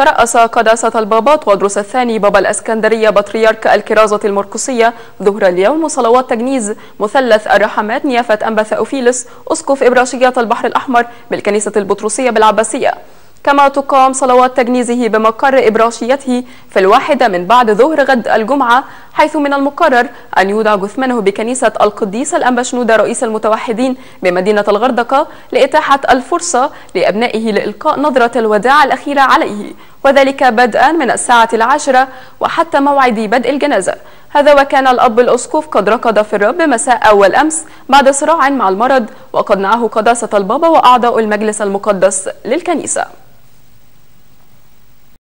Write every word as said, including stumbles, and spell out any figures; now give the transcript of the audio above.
ترأس قداسة البابا تواضروس الثاني بابا الإسكندرية بطريرك الكرازة المرقسية ظهر اليوم صلوات تجنيز مثلث الرحمات نيافة الأنبا ثاؤفيلس أسقف إبراشية البحر الأحمر بالكنيسة البطرسية بالعباسية، كما تقام صلوات تجنيزه بمقر إبراشيته في الواحدة من بعد ظهر غد الجمعة، حيث من المقرر أن يودع جثمانه بكنيسة القديس الأنبا شنوده رئيس المتوحدين بمدينة الغردقة لإتاحة الفرصة لأبنائه لإلقاء نظرة الوداع الأخيرة عليه، وذلك بدءا من الساعة العاشرة وحتى موعد بدء الجنازة. هذا وكان الأب الأسقف قد رقد في الرب مساء أول أمس بعد صراع مع المرض، وقد نعاه قداسة البابا وأعضاء المجلس المقدس للكنيسة.